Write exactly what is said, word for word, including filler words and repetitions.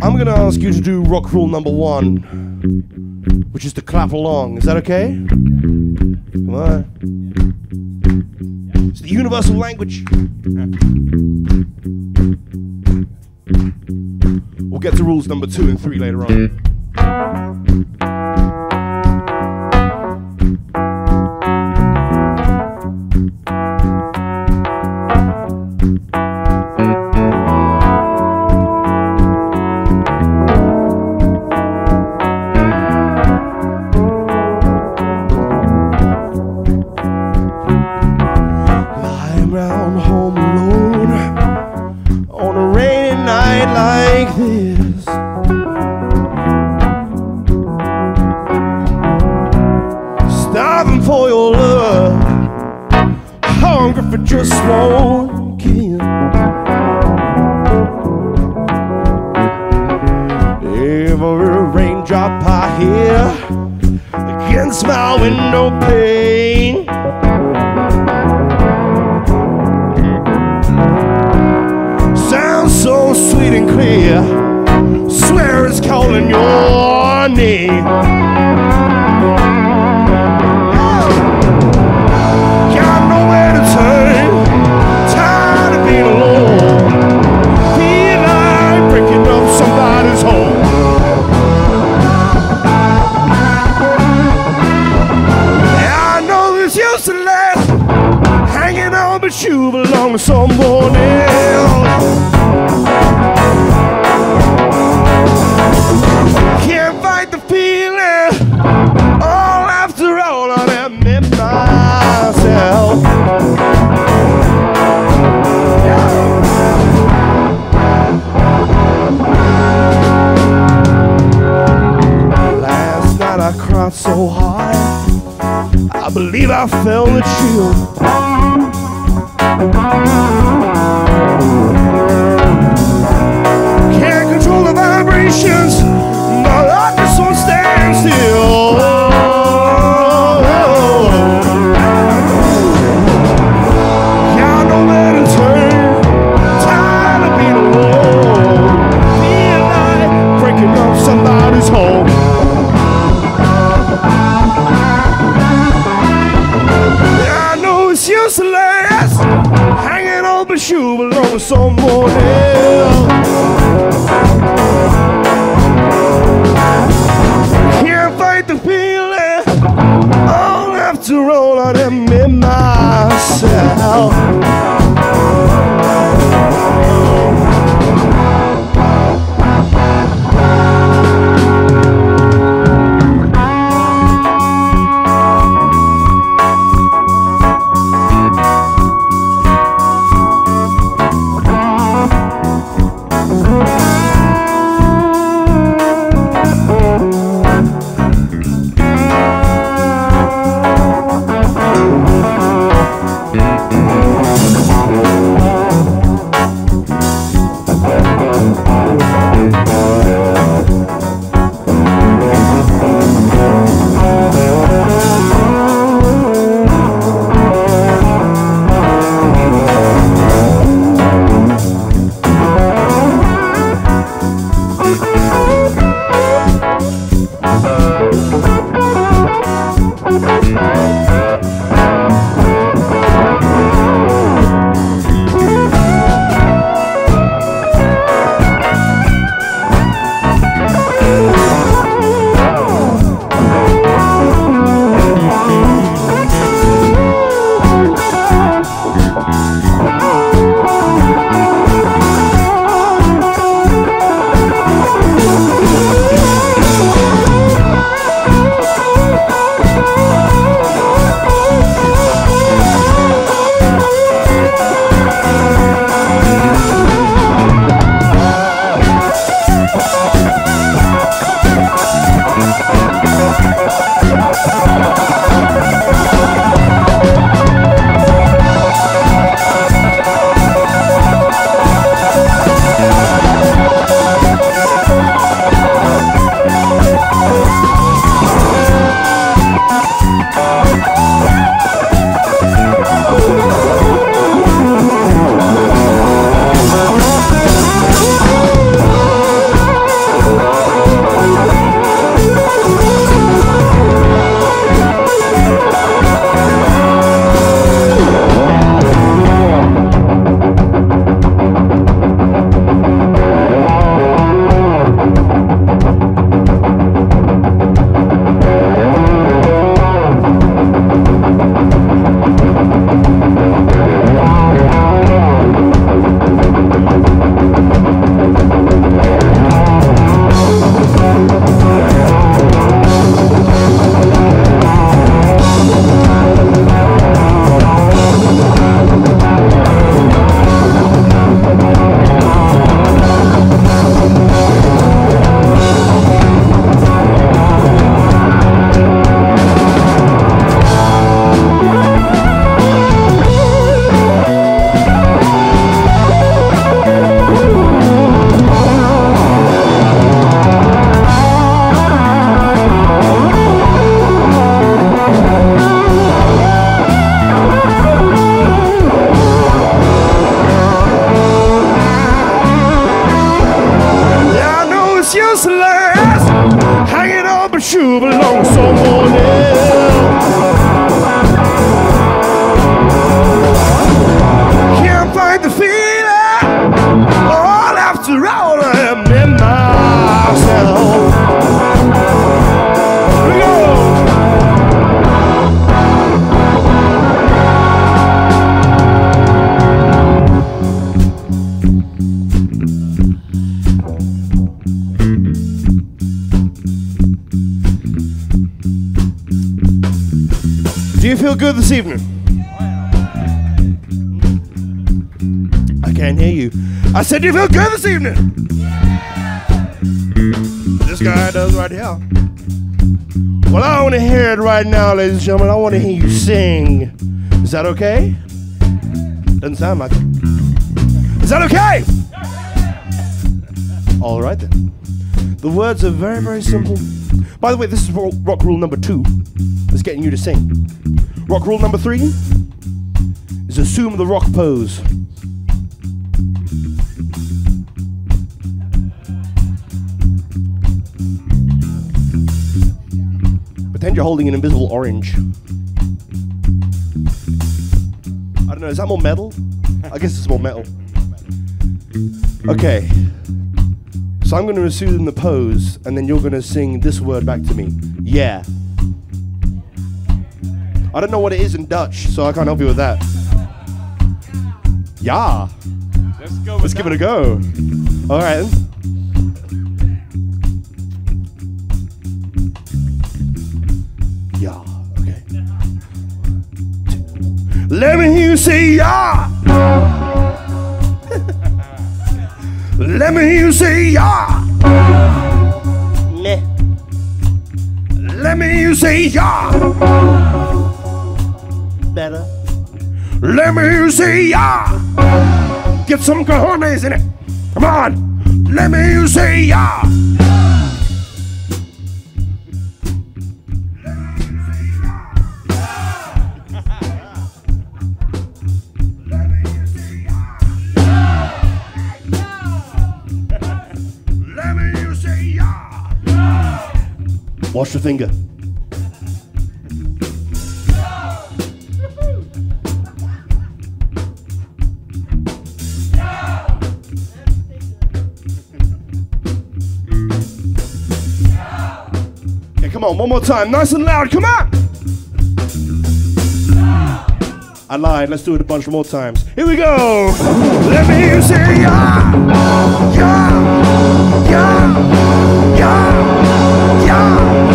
I'm gonna ask you to do rock rule number one, which is to clap along. Is that okay? Come on. It's the universal language. We'll get to rules number two and three later on. Oh, feel good this evening? I can't hear you. I said, do you feel good this evening? This guy does right here. Well, I want to hear it right now, ladies and gentlemen. I want to hear you sing. Is that okay? Doesn't sound like it. Is that okay? All right, then. The words are very, very simple. By the way, this is rock rule number two. It's getting you to sing. Rock rule number three is assume the rock pose. Pretend you're holding an invisible orange. I don't know, is that more metal? I guess it's more metal. Okay. So I'm going to assume the pose, and then you're going to sing this word back to me. Yeah. I don't know what it is in Dutch, so I can't help you with that. Yeah. Let's go. Let's give it a go. All right. Yeah. Okay. Let me hear you say yeah. Let me hear you say yeah. Meh. Let me hear you say yeah. Better. Let me hear you say yeah. Get some cojones in it. Come on. Let me hear you say yeah. Wash your finger. Yeah. Yeah. Okay, come on, one more time, nice and loud, come on! Yeah. I lied, let's do it a bunch more times. Here we go! Let me hear you say yeah! Yeah! Yeah! Yeah! Yeah!